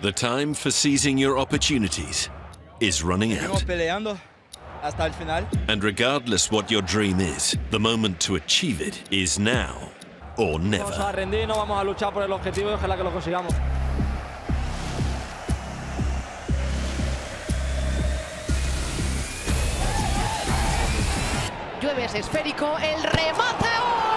The time for seizing your opportunities is running out. Hasta el final. And regardless what your dream is, the moment to achieve it is now or never. Vamos a rendir, no vamos a luchar por el objetivo y ojalá que lo consigamos. Llueves esférico, el remate. ¡Oh!